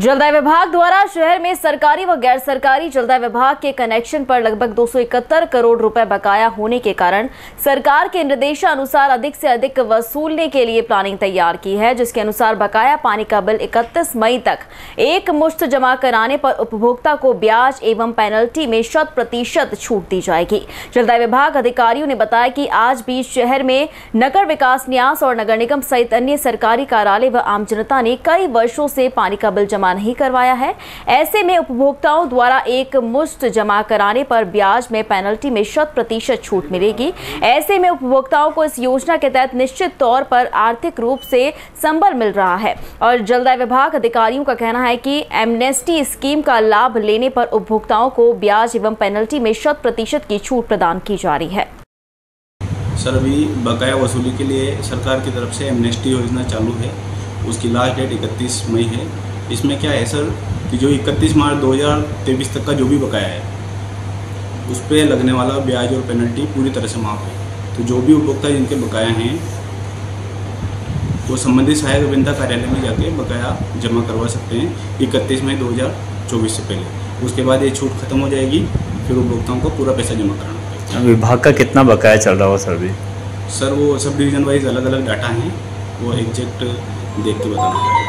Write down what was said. जलदाय विभाग द्वारा शहर में सरकारी व गैर सरकारी जलदाय विभाग के कनेक्शन पर लगभग 271 करोड़ रुपए बकाया होने के कारण सरकार के निर्देशानुसार अधिक से अधिक वसूलने के लिए प्लानिंग तैयार की है, जिसके अनुसार बकाया पानी का बिल 31 मई तक एक मुश्त जमा कराने पर उपभोक्ता को ब्याज एवं पेनल्टी में 100% छूट दी जाएगी। जलदाय विभाग अधिकारियों ने बताया कि आज भी शहर में नगर विकास न्यास और नगर निगम सहित अन्य सरकारी कार्यालय व आम जनता ने कई वर्षों से पानी का बिल जमा नहीं करवाया है। ऐसे में उपभोक्ताओं द्वारा एक मुश्त जमा कराने पर ब्याज में पेनल्टी में 100% छूट मिलेगी। ऐसे में उपभोक्ताओं को इस योजना के तहत निश्चित तौर पर आर्थिक रूप से संबल मिल रहा है और जलदाय विभाग अधिकारियों का कहना है कि एमनेस्टी स्कीम का लाभ लेने पर उपभोक्ताओं को ब्याज एवं पेनल्टी में 100% की छूट प्रदान की जा रही है। सर, अभी बकाया वसूली के लिए सरकार की तरफ से एमनेस्टी योजना चालू है, उसकी लास्ट डेट 31 मई है। इसमें क्या है सर कि जो 31 मार्च 2023 तक का जो भी बकाया है उस पर लगने वाला ब्याज और पेनल्टी पूरी तरह से माफ़ है। तो जो भी उपभोक्ता जिनके बकाया हैं वो संबंधित सहायक अभियंता कार्यालय में जाके बकाया जमा करवा सकते हैं 31 मई 2024 से पहले। उसके बाद ये छूट खत्म हो जाएगी, फिर उपभोक्ताओं को पूरा पैसा जमा कराना पड़ेगा। विभाग का कितना बकाया चल रहा हो सर भी? सर, वो सब डिवीज़न वाइज अलग अलग डाटा हैं, वो एग्जैक्ट देख के बताना।